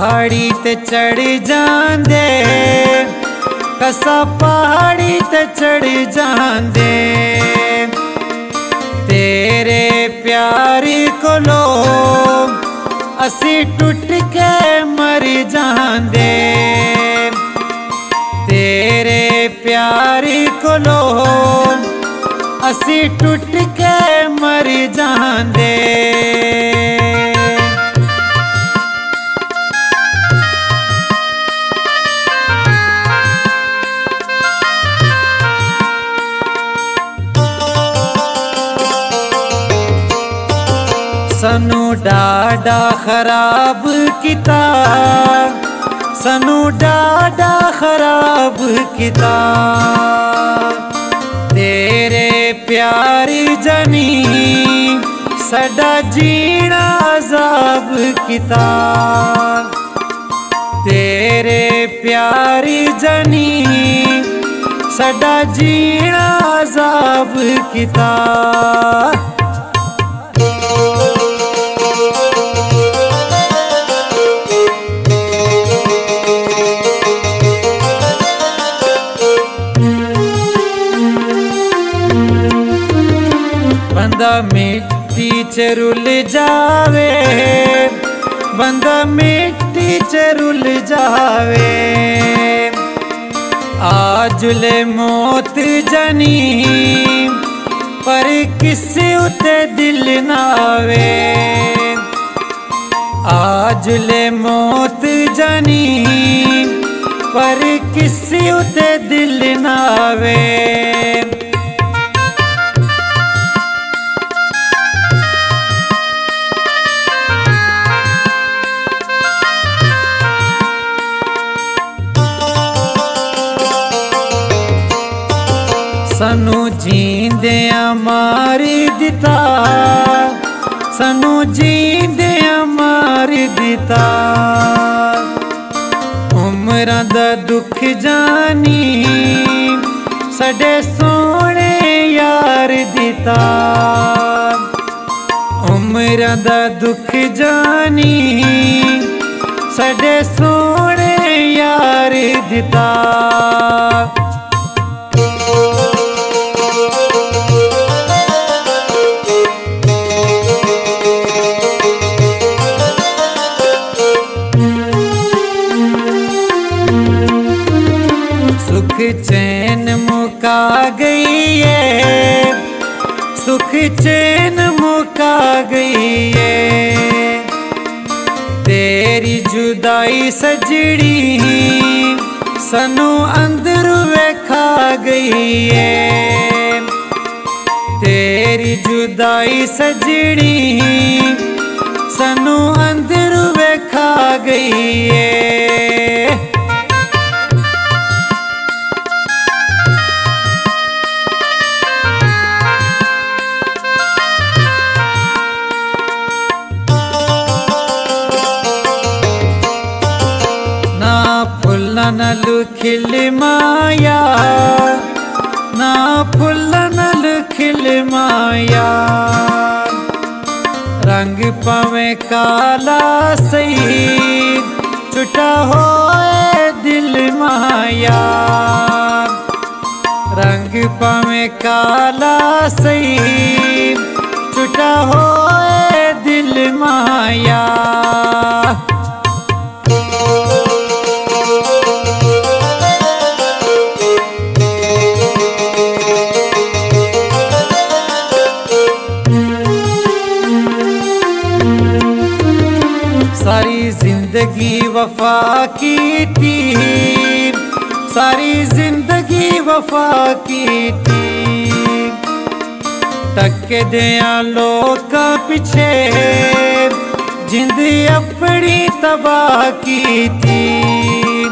पहाड़ी ते चढ़ जांदे, कसा पहाड़ी ते चढ़ जांदे, तेरे प्यार कोलो असी टूट के मर जांदे, तेरे प्यार कोलो असी टूट के मर जांदे। सनू डाडा खराब किता, सनू डाडा खराब किता, तेरे प्यार जनी साडा जीना अजाब किता, तेरे प्यार जनी साडा जीना अजाब किता। बंदा मिट्टी च रुल जावे, बंदा मिट्टी च रुल जावे, आजुले मौत जनी पर किसी उते दिल नावे, आजुले मौत जनी पर किसी उते दिल नावे। सनू जींदिया मारी दिता, सनू जींदिया मारी दिता, उम्रां दा दुख जानी साडे सोने यार दिता, उम्रां दा दुख जानी साडे सोने यार दिता। चैन मुका गई है, सुख चैन मुका गई है, तेरी जुदाई सजड़ी सनू अंदर खा गई है, तेरी जुदाई सजड़ी सनू अंदर खा गई है। ना लुखिल माया, ना फुल ना लुखिल माया, रंग पावे काला सही छुटा होए दिल माया, रंग पावे काला सही छुटा होए दिल माया। सारी जिंदगी वफा की थी, सारी जिंदगी वफा की थी, टक्के दिया लोका पीछे जिंद अपनी तबाह की थी,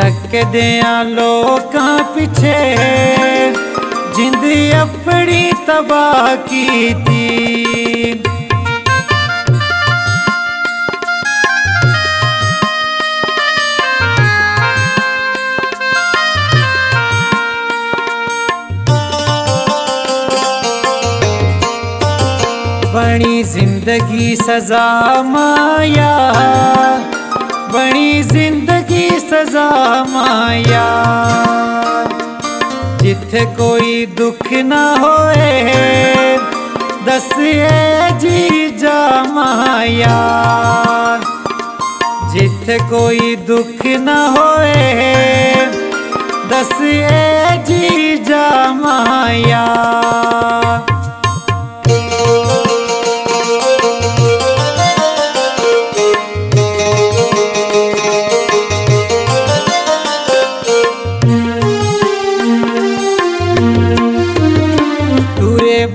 टक्के दिया लोका पीछे जिंद अपनी तबाह की थी। बनी जिंदगी सजा माया, रजा माया, जिथे कोई दुख ना होए दसिए जी जा माया, जिथे कोई दुख ना होए दसिए जी जा माया।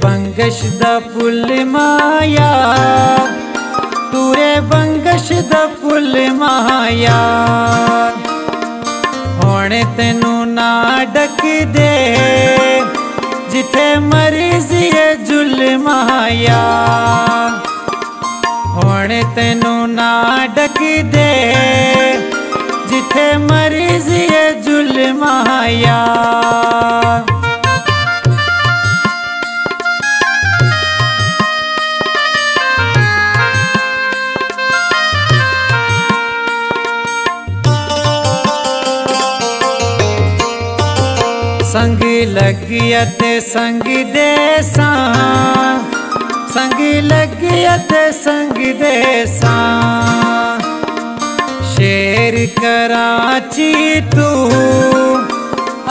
बंगश दा पुल माया, तूरे बंगश दा पुल माया, होने तेनू ना डक दे जिथे मर्जी है जुल माया, होने तेनू ना डक दे जिथे मर्जी है जुल माया। संग लगिया ते संग दे संग लगिया ते संग दे शेर कराची तू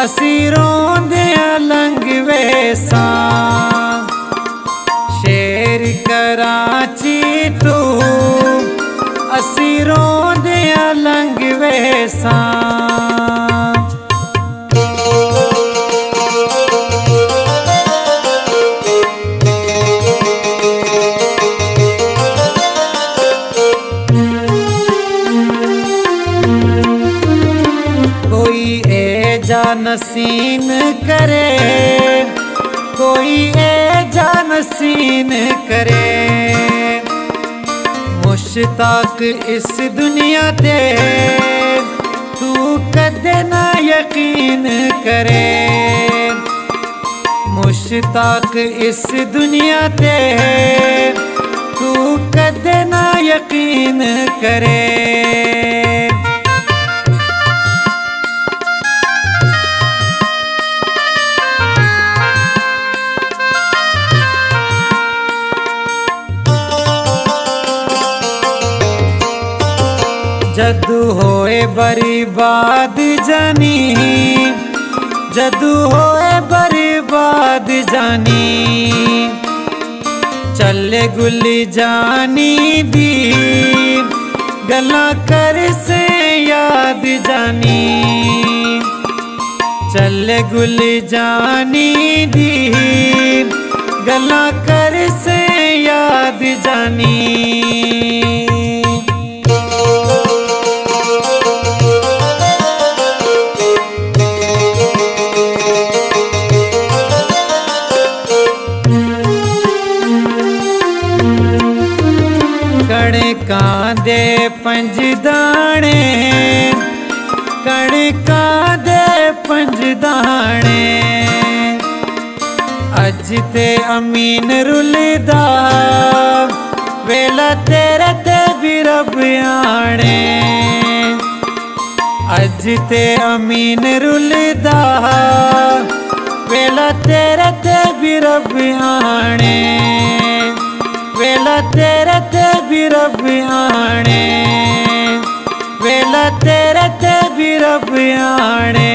असी रोंदिया लंघ वेसा, शेर कराची तू असी रोंदिया लंघ वेसा। नसीन करे कोई ए जानसीन करे, मुश्ताक इस दुनिया ते तू कदे ना यकीन करे, मुश्ताक इस दुनिया ते तू कदे ना यकीन करे। जदू होए बर्बाद जानी, जदू होए बर्बाद जानी, चले गुल जानी दी गल्लां कर से याद जानी, चले गुल जानी दी गल्लां कर से याद जानी। कणका दे पंज दाने, कणका दे पंज दाने, अज ते अमीन रुलदा वेला तेरे ते भी रब आने, अज ते अमीन रुलदा वेला तेरे ते भी रब आने, वेला तेरे ते भी रब आने, वेला तेरे ते भी रब आने।